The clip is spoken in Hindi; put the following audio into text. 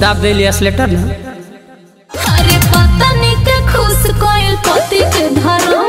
दाब दे लिया स्लेटर ना। अरे पता नहीं क्या खुश कोयल पति के धरो।